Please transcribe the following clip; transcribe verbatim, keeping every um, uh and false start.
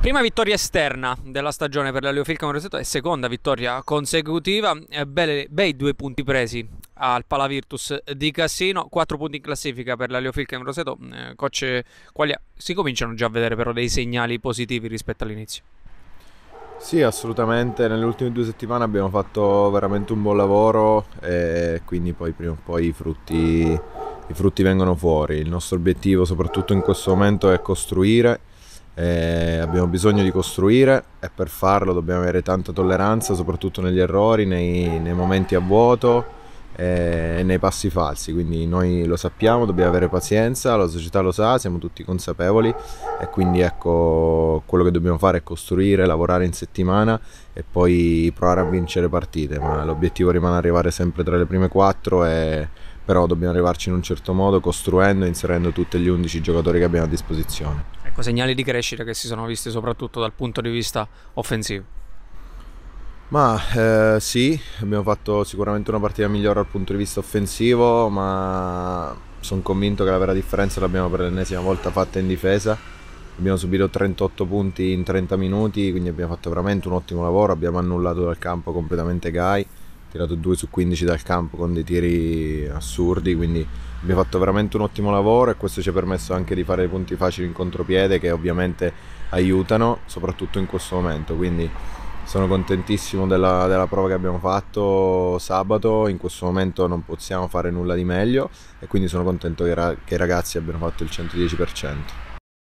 Prima vittoria esterna della stagione per la Leofilcam Roseto e seconda vittoria consecutiva, belle, bei due punti presi al Palavirtus di Cassino, quattro punti in classifica per la Leofilcam Roseto. Eh, coach Quaglia, si cominciano già a vedere però dei segnali positivi rispetto all'inizio? Sì, assolutamente, nelle ultime due settimane abbiamo fatto veramente un buon lavoro e quindi poi prima o poi i frutti, i frutti vengono fuori. Il nostro obiettivo soprattutto in questo momento è costruire. Eh, abbiamo bisogno di costruire e per farlo dobbiamo avere tanta tolleranza, soprattutto negli errori, nei, nei momenti a vuoto eh, e nei passi falsi. Quindi noi lo sappiamo, dobbiamo avere pazienza, la società lo sa, siamo tutti consapevoli e quindi ecco, quello che dobbiamo fare è costruire, lavorare in settimana e poi provare a vincere partite, ma l'obiettivo rimane arrivare sempre tra le prime quattro e però dobbiamo arrivarci in un certo modo, costruendo e inserendo tutti gli undici giocatori che abbiamo a disposizione. Ecco, segnali di crescita che si sono visti soprattutto dal punto di vista offensivo. Ma eh, sì, abbiamo fatto sicuramente una partita migliore dal punto di vista offensivo, ma sono convinto che la vera differenza l'abbiamo per l'ennesima volta fatta in difesa. Abbiamo subito trentotto punti in trenta minuti, quindi abbiamo fatto veramente un ottimo lavoro, abbiamo annullato dal campo completamente Gai, tirato due su quindici dal campo con dei tiri assurdi, quindi abbiamo fatto veramente un ottimo lavoro e questo ci ha permesso anche di fare dei punti facili in contropiede che ovviamente aiutano soprattutto in questo momento, quindi sono contentissimo della, della prova che abbiamo fatto sabato. In questo momento non possiamo fare nulla di meglio e quindi sono contento che, ra che i ragazzi abbiano fatto il cento dieci per cento.